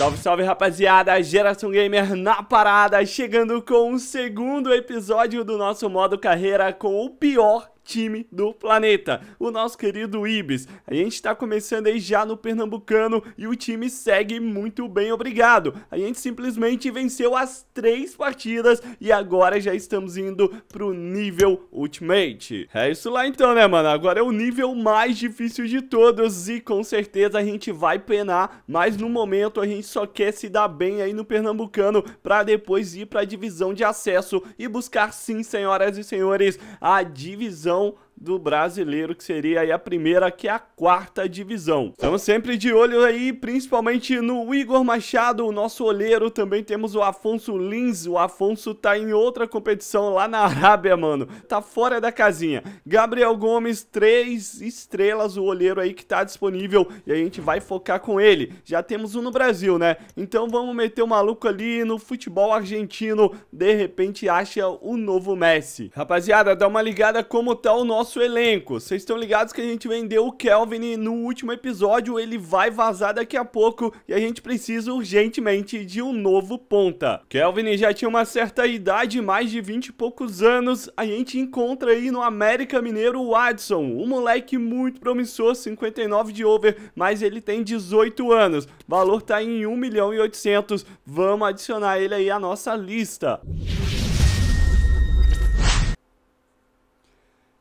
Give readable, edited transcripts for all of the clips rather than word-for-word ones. Salve, salve, rapaziada! Geração Gamer na parada, chegando com o segundo episódio do nosso modo carreira com o pior time do planeta, o nosso querido Ibis. A gente tá começando aí já no Pernambucano e o time segue muito bem, obrigado. A gente simplesmente venceu as 3 partidas e agora já estamos indo pro nível Ultimate. É isso lá então, né, mano? Agora é o nível mais difícil de todos e com certeza a gente vai penar, mas no momento a gente só quer se dar bem aí no Pernambucano pra depois ir pra divisão de acesso e buscar sim, senhoras e senhores, a divisão do brasileiro, que seria aí a primeira, que é a 4ª divisão. Estamos sempre de olho aí, principalmente no Igor Machado, o nosso olheiro. Também temos o Afonso Lins. O Afonso tá em outra competição lá na Arábia, mano. Tá fora da casinha. Gabriel Gomes, 3 estrelas, o olheiro aí que tá disponível e a gente vai focar com ele. Já temos um no Brasil, né? Então vamos meter o maluco ali no futebol argentino. De repente acha o novo Messi. Rapaziada, dá uma ligada como tá o nosso elenco. Vocês estão ligados que a gente vendeu o Kelvin no último episódio, ele vai vazar daqui a pouco e a gente precisa urgentemente de um novo ponta. Kelvin já tinha uma certa idade, mais de 20 e poucos anos. A gente encontra aí no América Mineiro o Watson, um moleque muito promissor, 59 de over, mas ele tem 18 anos. O valor tá em 1.800.000. Vamos adicionar ele aí à nossa lista.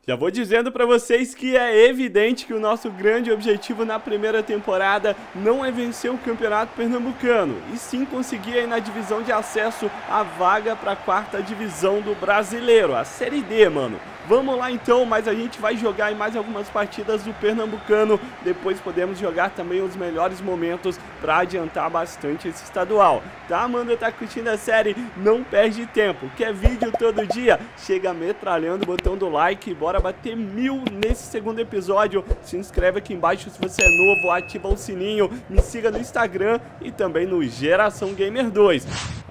Já vou dizendo pra vocês que é evidente que o nosso grande objetivo na primeira temporada não é vencer o Campeonato Pernambucano, e sim conseguir aí na divisão de acesso a vaga pra 4ª divisão do Brasileiro, a Série D, mano. Vamos lá então, mas a gente vai jogar aí mais algumas partidas do Pernambucano, depois podemos jogar também os melhores momentos pra adiantar bastante esse estadual. Tá, Amanda, tá curtindo a série? Não perde tempo, quer vídeo todo dia? Chega metralhando o botão do like, bora bater 1000 nesse segundo episódio. Se inscreve aqui embaixo se você é novo, ativa o sininho, me siga no Instagram e também no Geração Gamer 2.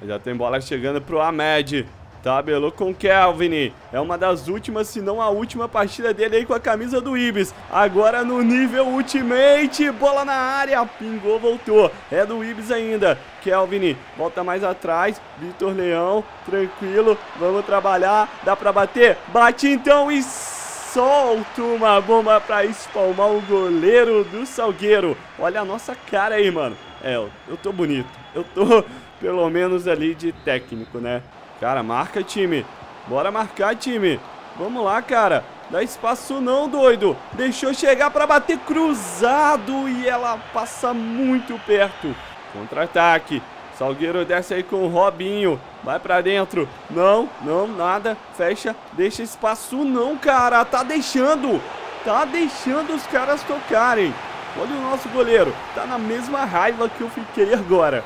Já tem bola chegando pro Ahmed. Tabelou com o Kelvin. É uma das últimas, se não a última partida dele aí com a camisa do Ibis. Agora no nível Ultimate. Bola na área. Pingou, voltou. É do Ibis ainda. Kelvin volta mais atrás. Vitor Leão. Tranquilo. Vamos trabalhar. Dá pra bater? Bate então e solta uma bomba pra espalmar o goleiro do Salgueiro. Olha a nossa cara aí, mano. É, eu tô bonito. Eu tô pelo menos ali de técnico, né? Cara, marca, time. Bora marcar, time. Vamos lá, cara. Dá espaço não, doido. Deixou chegar pra bater cruzado e ela passa muito perto. Contra-ataque. Salgueiro desce aí com o Robinho. Vai pra dentro. Não, não, nada. Fecha. Deixa espaço não, cara. Tá deixando. Tá deixando os caras tocarem. Olha o nosso goleiro. Tá na mesma raiva que eu fiquei agora.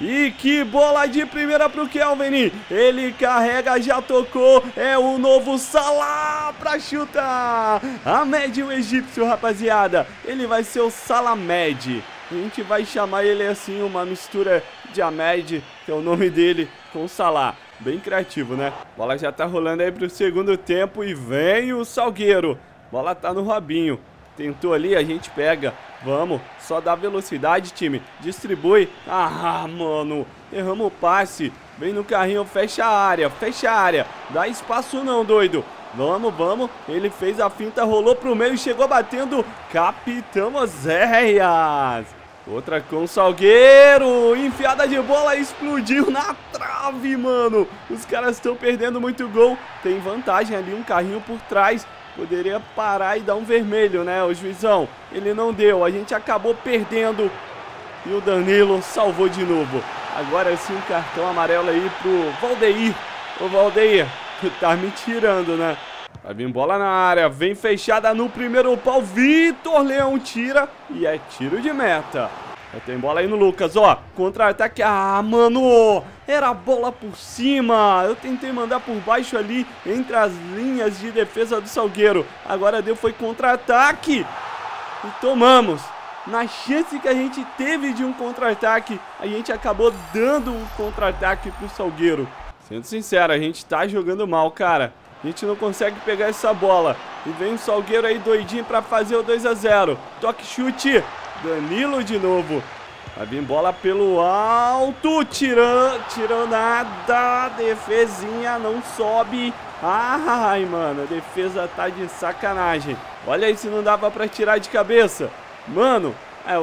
E que bola de primeira pro Kelvin. Ele carrega, já tocou. É o novo Salah pra chutar. Ahmed, o egípcio, rapaziada. Ele vai ser o Salahmed. A gente vai chamar ele assim, uma mistura de Ahmed, que é o nome dele, com o Salah. Bem criativo, né? Bola já tá rolando aí pro segundo tempo e vem o Salgueiro. Bola tá no Robinho. Tentou ali, a gente pega. Vamos, só dá velocidade, time. Distribui. Ah, mano. Erramos o passe. Vem no carrinho, fecha a área. Fecha a área. Dá espaço não, doido. Vamos, vamos. Ele fez a finta, rolou pro meio e chegou batendo. Capitão Ozeias. Outra com o Salgueiro. Enfiada de bola, explodiu na trave, mano. Os caras estão perdendo muito gol. Tem vantagem ali, um carrinho por trás. Poderia parar e dar um vermelho, né, o juizão? Ele não deu, a gente acabou perdendo. E o Danilo salvou de novo. Agora sim, um cartão amarelo aí pro Valdeir. Ô, Valdeir, tu tá me tirando, né? Vai vir bola na área, vem fechada no primeiro pau. Vitor Leão tira e é tiro de meta. Já tem bola aí no Lucas, ó. Contra-ataque. Ah, mano! Era a bola por cima. Eu tentei mandar por baixo ali, entre as linhas de defesa do Salgueiro. Agora deu, foi contra-ataque. E tomamos. Na chance que a gente teve de um contra-ataque, a gente acabou dando um contra-ataque pro Salgueiro. Sendo sincero, a gente tá jogando mal, cara. A gente não consegue pegar essa bola. E vem o Salgueiro aí doidinho pra fazer o 2 a 0. Toque, chute. Danilo de novo. Vai vir bola pelo alto, tirou nada, defesinha não sobe. Ai, mano, a defesa tá de sacanagem. Olha aí se não dava pra tirar de cabeça. Mano,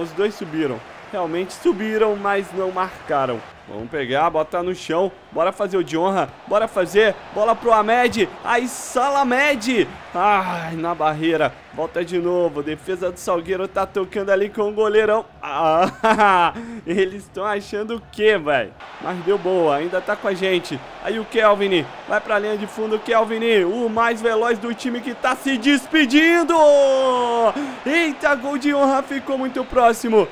os dois subiram. Realmente subiram, mas não marcaram. Vamos pegar, botar no chão. Bora fazer o de honra, bora fazer. Bola pro Ahmed, aí Salahmed. Ai, na barreira. Volta de novo, defesa do Salgueiro tá tocando ali com o goleirão. Ah, eles estão achando o que, velho? Mas deu boa, ainda tá com a gente. Aí o Kelvin, vai pra linha de fundo, Kelvin, o mais veloz do time que tá se despedindo. Eita, gol de honra, ficou muito próximo.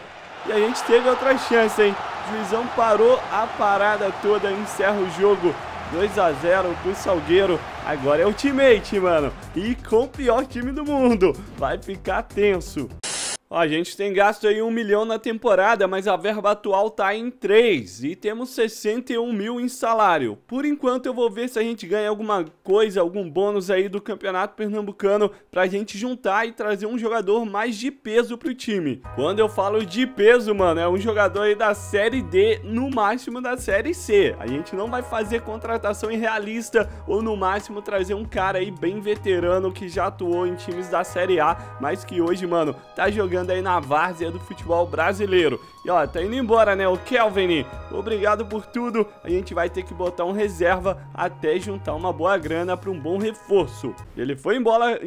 E a gente teve outra chance, hein? O juizão parou a parada toda, encerra o jogo. 2 a 0 pro Salgueiro. Agora é o ultimate, mano. E com o pior time do mundo. Vai ficar tenso. Ó, a gente tem gasto aí 1 milhão na temporada, mas a verba atual tá em 3. E temos 61 mil em salário. Por enquanto eu vou ver se a gente ganha alguma coisa, algum bônus aí do Campeonato Pernambucano pra gente juntar e trazer um jogador mais de peso pro time. Quando eu falo de peso, mano, é um jogador aí da Série D, no máximo da Série C. A gente não vai fazer contratação irrealista ou no máximo trazer um cara aí bem veterano que já atuou em times da Série A, mas que hoje, mano, tá jogando aí na várzea do futebol brasileiro. E ó, tá indo embora, né, o Kelvin. Obrigado por tudo. A gente vai ter que botar um reserva até juntar uma boa grana para um bom reforço. Ele foi embora,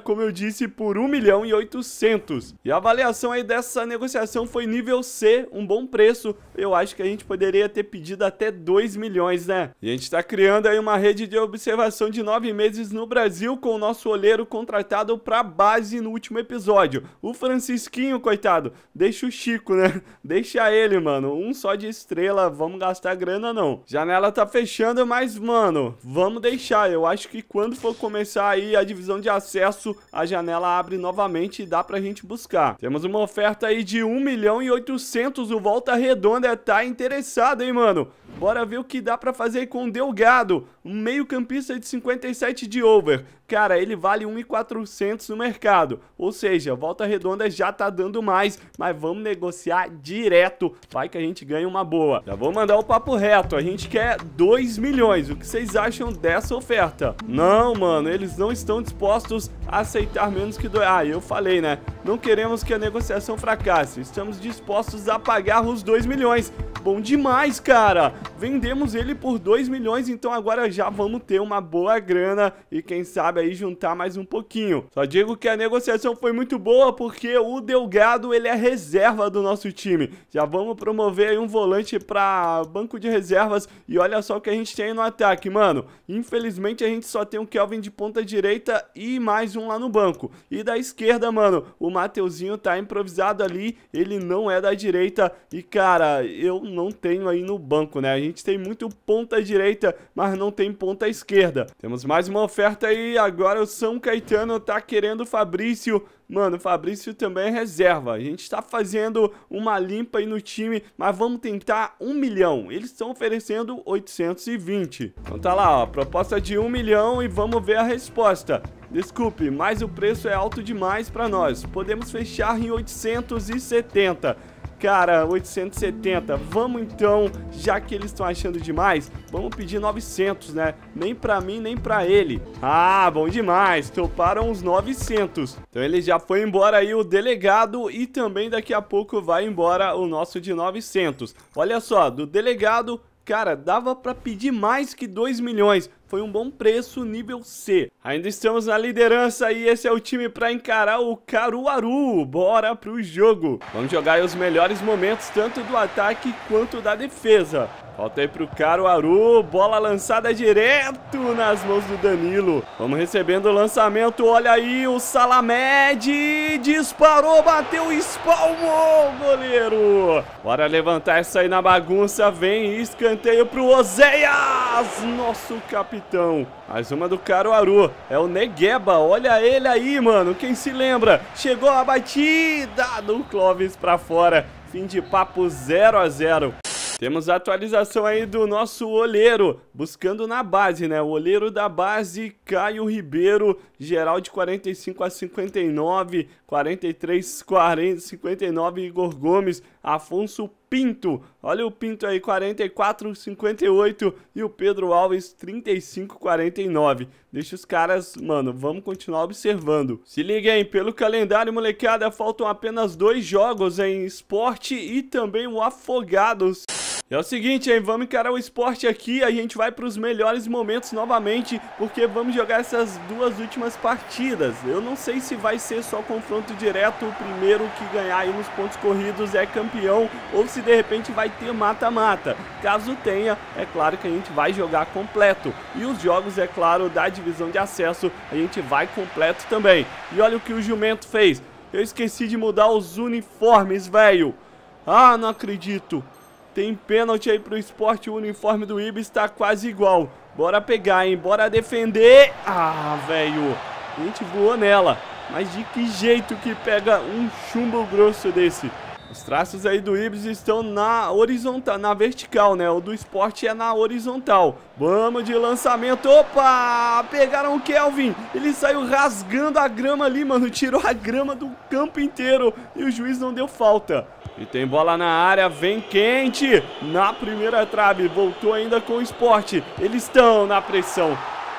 como eu disse, por 1 milhão e 800. E a avaliação aí dessa negociação foi nível C, um bom preço. Eu acho que a gente poderia ter pedido até 2 milhões, né? A gente tá criando aí uma rede de observação de 9 meses no Brasil com o nosso olheiro contratado pra base no último episódio. O Francisquinho, coitado, deixa o Chico, né? Deixa ele, mano. Um só de estrela, vamos gastar grana não. Janela tá fechando, mas, mano, vamos deixar. Eu acho que quando for começar aí a divisão de acesso, a janela abre novamente e dá pra gente buscar. Temos uma oferta aí de 1 milhão e 800. O Volta Redonda tá interessado, hein, mano? Bora ver o que dá pra fazer com o Delgado. Um meio-campista de 57 de over. Cara, ele vale 1.400 no mercado. Ou seja, Volta Redonda já tá dando mais, mas vamos negociar direto. Vai que a gente ganha uma boa. Já vou mandar o papo reto. A gente quer 2 milhões. O que vocês acham dessa oferta? Não, mano, eles não estão dispostos a aceitar menos que 2. Ah, eu falei, né? Não queremos que a negociação fracasse. Estamos dispostos a pagar os 2 milhões. Bom demais, cara. Vendemos ele por 2 milhões, então agora já vamos ter uma boa grana e quem sabe aí juntar mais um pouquinho. Só digo que a negociação foi muito boa porque o Delgado, ele é reserva do nosso time. Já vamos promover aí um volante para banco de reservas e olha só o que a gente tem aí no ataque, mano. Infelizmente a gente só tem o Kelvin de ponta direita e mais um lá no banco. E da esquerda, mano, o Mateuzinho tá improvisado ali, ele não é da direita e, cara, eu não tenho aí no banco, né? A gente tem muito ponta direita, mas não tem ponta esquerda. Temos mais uma oferta aí, agora o São Caetano tá querendo o Fabrício. Mano, o Fabrício também é reserva. A gente tá fazendo uma limpa aí no time, mas vamos tentar 1 milhão. Eles estão oferecendo 820. Então tá lá, ó, proposta de 1 milhão e vamos ver a resposta. Desculpe, mas o preço é alto demais pra nós. Podemos fechar em 870. Cara, 870, vamos então, já que eles estão achando demais, vamos pedir 900, né? Nem pra mim, nem pra ele. Ah, bom demais, toparam os 900. Então ele já foi embora aí o Delegado e também daqui a pouco vai embora o nosso de 900. Olha só, do Delegado, cara, dava pra pedir mais que 2 milhões. Foi um bom preço, nível C. Ainda estamos na liderança e esse é o time para encarar o Caruaru. Bora pro jogo. Vamos jogar aí os melhores momentos, tanto do ataque quanto da defesa. Falta aí pro Caruaru. Bola lançada direto nas mãos do Danilo. Vamos recebendo o lançamento. Olha aí o Salahmed. Disparou, bateu, espalmou o goleiro. Bora levantar essa aí na bagunça. Vem escanteio pro Ozeias. Nosso capitão. Mais uma do Caruaru. É o Negueba, olha ele aí, mano. Quem se lembra? Chegou a batida do Clóvis pra fora. Fim de papo 0 a 0. Temos a atualização aí do nosso olheiro, buscando na base, né? O olheiro da base Caio Ribeiro, geral de 45 a 59, 43, 40, 59, Igor Gomes, Afonso Pinto, olha o Pinto aí, 44, 58 e o Pedro Alves, 35, 49. Deixa os caras, mano, vamos continuar observando. Se liguem, pelo calendário, molecada, faltam apenas 2 jogos em Sport e também o Afogados. É o seguinte, hein, vamos encarar o Sport aqui, a gente vai para os melhores momentos novamente, porque vamos jogar essas 2 últimas partidas. Eu não sei se vai ser só confronto direto, o primeiro que ganhar aí nos pontos corridos é campeão, ou se de repente vai ter mata-mata. Caso tenha, é claro que a gente vai jogar completo. E os jogos, é claro, da divisão de acesso, a gente vai completo também. E olha o que o Jumento fez, eu esqueci de mudar os uniformes, velho. Ah, não acredito. Tem pênalti aí pro Sport, o uniforme do Ibis tá quase igual. Bora pegar, hein? Bora defender. Ah, velho. A gente voou nela. Mas de que jeito que pega um chumbo grosso desse? Os traços aí do Ibis estão na horizontal, na vertical, né? O do Sport é na horizontal. Vamos de lançamento. Opa! Pegaram o Kelvin. Ele saiu rasgando a grama ali, mano. Tirou a grama do campo inteiro e o juiz não deu falta. E tem bola na área, vem quente, na primeira trave, voltou ainda com o Sport, eles estão na pressão.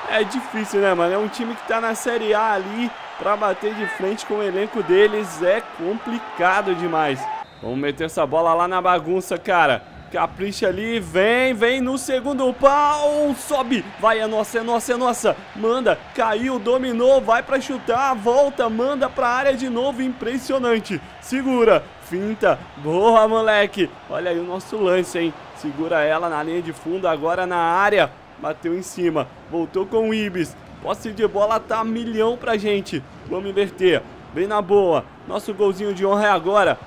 É difícil, né, mano? É um time que tá na Série A ali, pra bater de frente com o elenco deles é complicado demais. Vamos meter essa bola lá na bagunça, cara. Capricha ali, vem, vem no segundo pau, sobe, vai, é nossa, é nossa, é nossa, manda, caiu, dominou, vai pra chutar, volta, manda pra área de novo, impressionante, segura, finta, boa, moleque, olha aí o nosso lance, hein, segura ela na linha de fundo, agora na área, bateu em cima, voltou com o Ibis, posse de bola tá milhão pra gente, vamos inverter, vem na boa, nosso golzinho de honra é agora,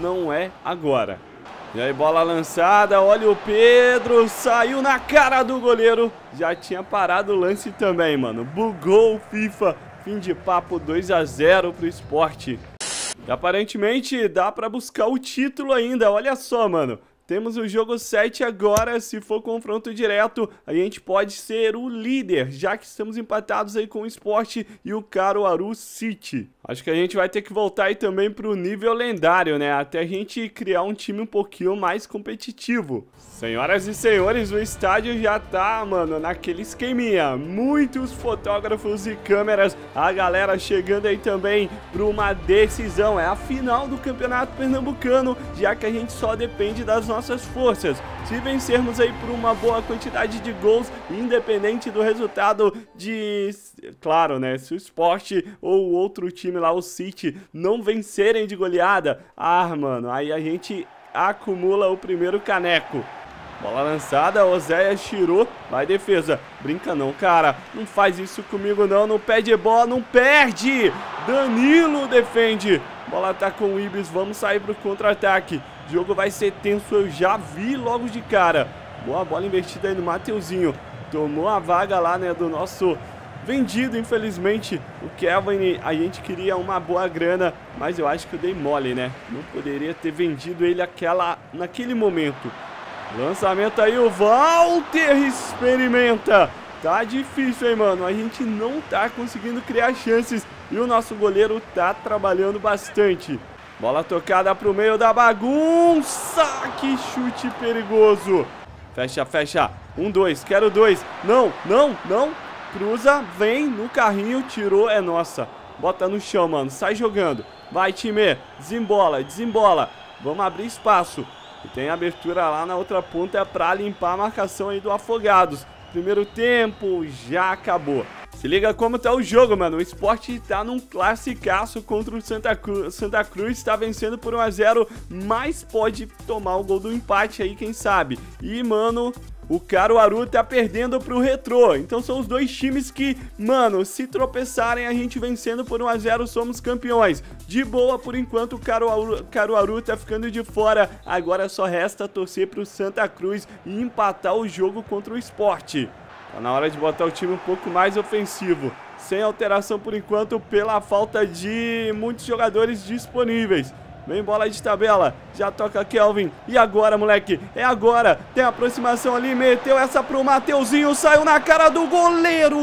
não é agora. E aí, bola lançada, olha o Pedro, saiu na cara do goleiro. Já tinha parado o lance também, mano. Bugou o FIFA, fim de papo, 2 a 0 pro Sport. E aparentemente dá pra buscar o título ainda, olha só, mano. Temos o jogo 7 agora, se for confronto direto, a gente pode ser o líder, já que estamos empatados aí com o Sport e o Caruaru City. Acho que a gente vai ter que voltar aí também pro nível lendário, né, até a gente criar um time um pouquinho mais competitivo. Senhoras e senhores, o estádio já tá, mano, naquele esqueminha, muitos fotógrafos e câmeras, a galera chegando aí também pra uma decisão, é a final do Campeonato Pernambucano, já que a gente só depende das nossas forças. Se vencermos aí por uma boa quantidade de gols, independente do resultado de, claro, né, se o Sport ou outro time lá, o City, não vencerem de goleada, ah, mano, aí a gente acumula o primeiro caneco. Bola lançada, Ozeias tirou, vai defesa, brinca não, cara, não faz isso comigo não, não perde bola, não perde, Danilo defende, bola tá com o Ibis, vamos sair pro contra-ataque. O jogo vai ser tenso, eu já vi logo de cara. Boa bola investida aí no Mateuzinho. Tomou a vaga lá, né, do nosso vendido, infelizmente. O Kelvin, a gente queria uma boa grana, mas eu acho que eu dei mole, né? Não poderia ter vendido ele naquele momento. Lançamento aí, o Valdeir experimenta. Tá difícil, hein, mano? A gente não tá conseguindo criar chances e o nosso goleiro tá trabalhando bastante. Bola tocada pro meio da bagunça, que chute perigoso. Fecha, fecha, 1, 2, quero 2, não, não, não. Cruza, vem no carrinho, tirou, é nossa. Bota no chão, mano, sai jogando. Vai, time, desembola, desembola. Vamos abrir espaço. E tem abertura lá na outra ponta pra limpar a marcação aí do Afogados. Primeiro tempo, já acabou. Se liga como tá o jogo, mano. O Sport tá num classicaço contra o Santa Cruz. Santa Cruz tá vencendo por 1 a 0, mas pode tomar o gol do empate aí, quem sabe. E, mano, o Caruaru tá perdendo pro Retrô. Então são os 2 times que, mano, se tropeçarem, a gente vencendo por 1 a 0, somos campeões. De boa, por enquanto, o Caruaru tá ficando de fora. Agora só resta torcer pro Santa Cruz e empatar o jogo contra o Sport. Tá na hora de botar o time um pouco mais ofensivo. Sem alteração por enquanto, pela falta de muitos jogadores disponíveis. Vem bola aí de tabela, já toca Kelvin. E agora, moleque, é agora. Tem aproximação ali, meteu essa pro Mateuzinho, saiu na cara do goleiro.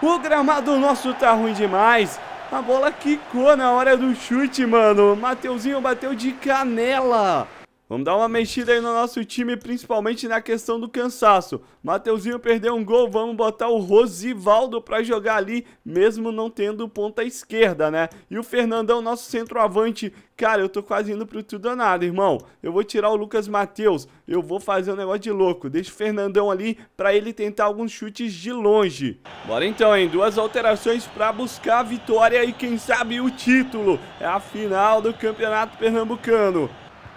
O gramado nosso tá ruim demais. A bola quicou na hora do chute, mano. Mateuzinho bateu de canela. Vamos dar uma mexida aí no nosso time, principalmente na questão do cansaço. Mateuzinho perdeu um gol, vamos botar o Rosivaldo pra jogar ali, mesmo não tendo ponta esquerda, né? E o Fernandão, nosso centroavante. Cara, eu tô quase indo pro tudo ou nada, irmão. Eu vou tirar o Lucas Matheus, eu vou fazer um negócio de louco. Deixa o Fernandão ali pra ele tentar alguns chutes de longe. Bora então, hein? Duas alterações pra buscar a vitória e quem sabe o título. É a final do Campeonato Pernambucano.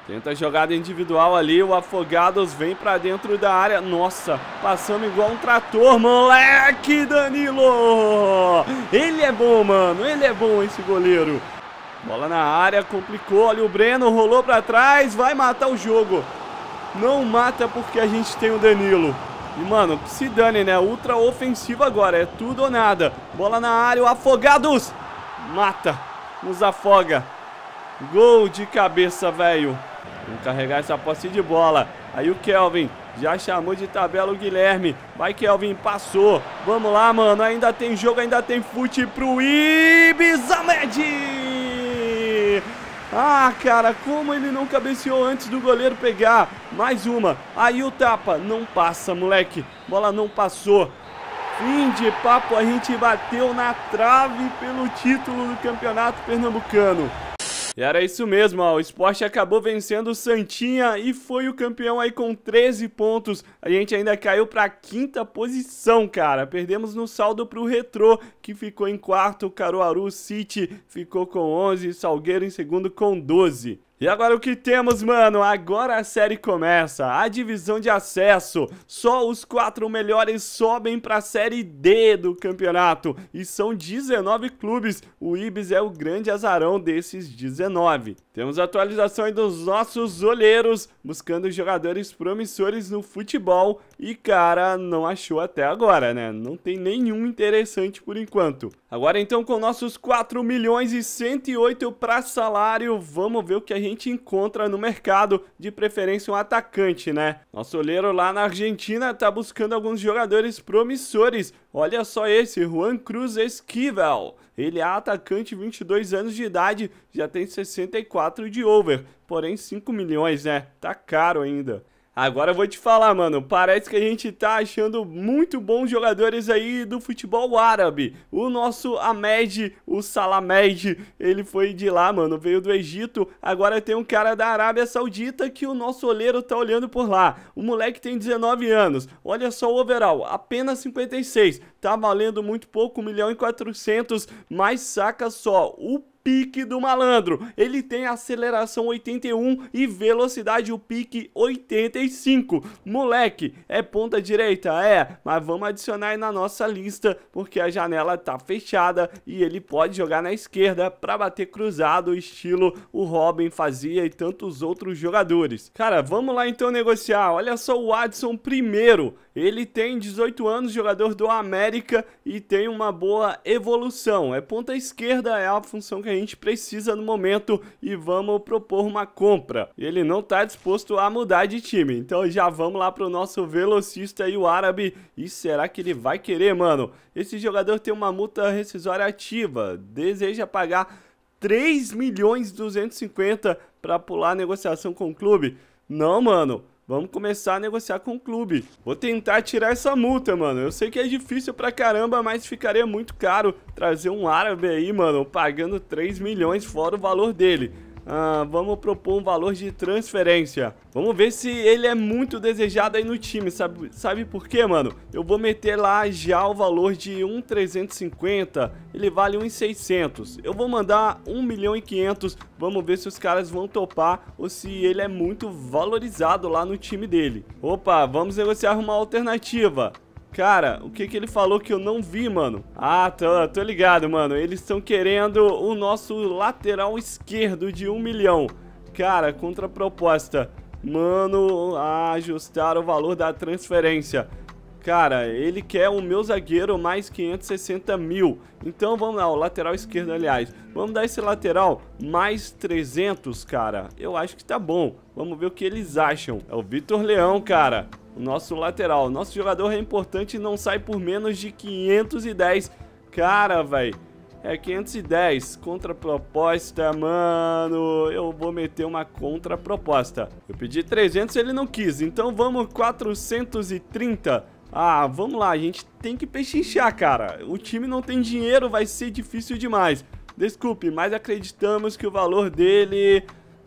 Tenta a jogada individual ali, o Afogados vem pra dentro da área. Nossa, passando igual um trator, moleque. Danilo! Ele é bom, mano, ele é bom esse goleiro. Bola na área, complicou, olha o Breno, rolou pra trás, vai matar o jogo. Não mata porque a gente tem o Danilo. E, mano, se dane, né? Ultra ofensiva agora, é tudo ou nada. Bola na área, o Afogados mata, nos afoga. Gol de cabeça, velho. Vamos carregar essa posse de bola. Aí o Kelvin já chamou de tabela o Guilherme. Vai, Kelvin, passou. Vamos lá, mano. Ainda tem jogo, ainda tem fute pro Ibis. Ahmed! Ah, cara, como ele não cabeceou antes do goleiro pegar. Mais uma. Aí o tapa. Não passa, moleque. Bola não passou. Fim de papo. A gente bateu na trave pelo título do Campeonato Pernambucano. E era isso mesmo, ó, o Sport acabou vencendo o Santinha e foi o campeão aí com 13 pontos. A gente ainda caiu para a 5ª posição, cara. Perdemos no saldo para o Retrô, que ficou em 4º, Caruaru City ficou com 11, Salgueiro em 2º com 12. E agora o que temos, mano? Agora a série começa, a divisão de acesso. Só os 4 melhores sobem para a Série D do campeonato. E são 19 clubes. O Ibis é o grande azarão desses 19. Temos atualização aí dos nossos olheiros, buscando jogadores promissores no futebol. E, cara, não achou até agora, né? Não tem nenhum interessante por enquanto. Agora, então, com nossos 4 milhões e 108 para salário, vamos ver o que a gente encontra no mercado, de preferência um atacante, né? Nosso olheiro lá na Argentina tá buscando alguns jogadores promissores. Olha só esse, Juan Cruz Esquivel. Ele é atacante, 22 anos de idade, já tem 64 de over, porém 5 milhões, né? Tá caro ainda. Agora eu vou te falar, mano, parece que a gente tá achando muito bons jogadores aí do futebol árabe. O nosso Ahmed, o Salahmed, ele foi de lá, mano, veio do Egito. Agora tem um cara da Arábia Saudita que o nosso olheiro tá olhando por lá. O moleque tem 19 anos, olha só o overall, apenas 56. Tá valendo muito pouco, 1.400.000, mas saca só, o pique do malandro, ele tem aceleração 81 e velocidade o pique 85, moleque, é ponta direita, é, mas vamos adicionar aí na nossa lista, porque a janela tá fechada e ele pode jogar na esquerda pra bater cruzado, estilo o Robin fazia e tantos outros jogadores. Cara, vamos lá então negociar, olha só o Watson primeiro, ele tem 18 anos, jogador do América e tem uma boa evolução, é ponta esquerda, é a função que a gente precisa no momento e vamos propor uma compra. Ele não tá disposto a mudar de time, então já vamos lá pro nosso velocista e o árabe. E será que ele vai querer, mano? Esse jogador tem uma multa rescisória ativa, deseja pagar 3.250.000 para pular a negociação com o clube? Não, mano. Vamos começar a negociar com o clube. Vou tentar tirar essa multa, mano. Eu sei que é difícil pra caramba, mas ficaria muito caro trazer um árabe aí, mano, pagando 3 milhões fora o valor dele. Vamos propor um valor de transferência. Vamos ver se ele é muito desejado aí no time, sabe por quê, mano? Eu vou meter lá já o valor de 1.350, ele vale 1.600. Eu vou mandar 1.500.000, vamos ver se os caras vão topar ou se ele é muito valorizado lá no time dele. Opa, vamos negociar uma alternativa. Cara, o que ele falou que eu não vi, mano? Ah, tô ligado, mano. Eles estão querendo o nosso lateral esquerdo de 1 milhão. Cara, contraproposta. Mano, ajustar o valor da transferência. Cara, ele quer o meu zagueiro mais 560 mil. Então vamos lá, o lateral esquerdo, aliás. Vamos dar esse lateral mais 300, cara. Eu acho que tá bom. Vamos ver o que eles acham. É o Vitor Leão, cara. O nosso lateral. Nosso jogador é importante e não sai por menos de 510. Cara, velho. É 510, contraproposta, mano, eu vou meter uma contraproposta. Eu pedi 300 e ele não quis, então vamos 430. Ah, vamos lá, a gente tem que pechinchar, cara. O time não tem dinheiro, vai ser difícil demais. Desculpe, mas acreditamos que o valor dele...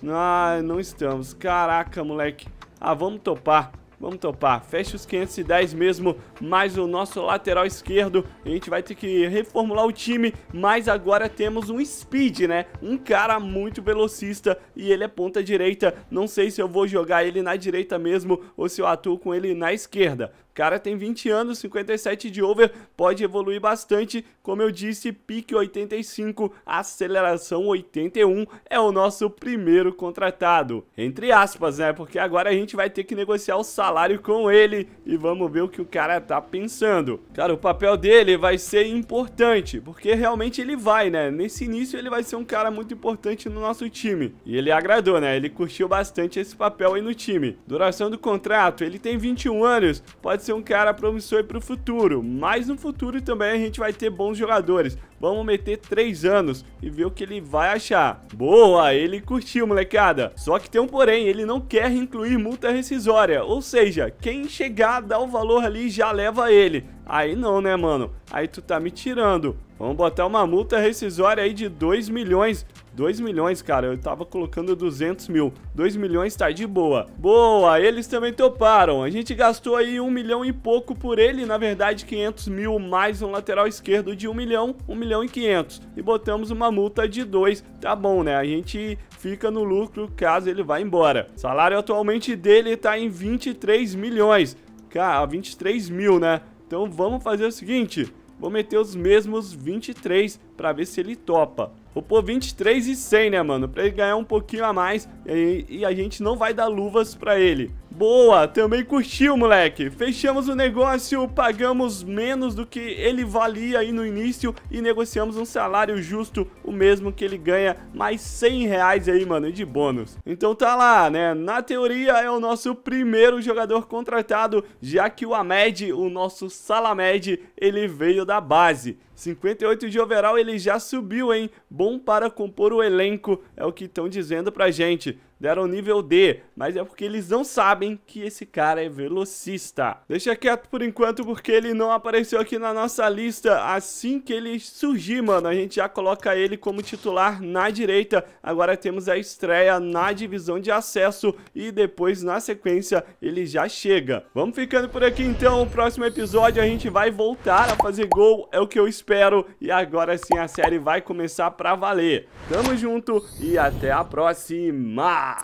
Ah, não estamos. Caraca, moleque. Ah, vamos topar. Vamos topar, fecha os 510 mesmo, mais o nosso lateral esquerdo. A gente vai ter que reformular o time, mas agora temos um speed, né? Um cara muito velocista e ele é ponta direita. Não sei se eu vou jogar ele na direita mesmo ou se eu atuo com ele na esquerda. O cara tem 20 anos, 57 de over, pode evoluir bastante. Como eu disse, pique 85, aceleração 81, é o nosso primeiro contratado. Entre aspas, né? Porque agora a gente vai ter que negociar o salário com ele e vamos ver o que o cara tá pensando. Cara, o papel dele vai ser importante, porque realmente ele vai, né? Nesse início ele vai ser um cara muito importante no nosso time. E ele agradou, né? Ele curtiu bastante esse papel aí no time. Duração do contrato, ele tem 21 anos, pode ser um cara promissor pro futuro, mas no futuro também a gente vai ter bons jogadores. Vamos meter 3 anos e ver o que ele vai achar. Boa, ele curtiu, molecada. Só que tem um porém, ele não quer incluir multa rescisória, ou seja, quem chegar, dá o valor ali, já leva ele. Aí não, né, mano? Aí tu tá me tirando. Vamos botar uma multa rescisória aí de 2 milhões. 2 milhões, cara, eu tava colocando 200 mil. 2 milhões tá de boa. Boa, eles também toparam. A gente gastou aí 1 milhão e pouco por ele. Na verdade, 500 mil mais um lateral esquerdo de 1 milhão. 1 milhão e 500. E botamos uma multa de 2. Tá bom, né? A gente fica no lucro caso ele vá embora. O salário atualmente dele tá em 23 milhões. Cara, 23 mil, né? Então vamos fazer o seguinte, vou meter os mesmos 23 pra ver se ele topa. Vou pôr 23 e 100, né, mano? Pra ele ganhar um pouquinho a mais e a gente não vai dar luvas pra ele. Boa, também curtiu, moleque. Fechamos o negócio, pagamos menos do que ele valia aí no início e negociamos um salário justo, o mesmo que ele ganha, mais 100 reais aí, mano, de bônus. Então tá lá, né? Na teoria é o nosso primeiro jogador contratado, já que o Ahmed, o nosso Salahmed, ele veio da base. 58 de overall, ele já subiu, hein? Bom para compor o elenco, é o que estão dizendo pra gente. Deram nível D, mas é porque eles não sabem que esse cara é velocista. Deixa quieto por enquanto, porque ele não apareceu aqui na nossa lista. Assim que ele surgir, mano, a gente já coloca ele como titular na direita. Agora temos a estreia na divisão de acesso e depois, na sequência, ele já chega. Vamos ficando por aqui, então. No próximo episódio, a gente vai voltar a fazer gol, é o que eu espero. E agora sim, a série vai começar pra valer. Tamo junto e até a próxima!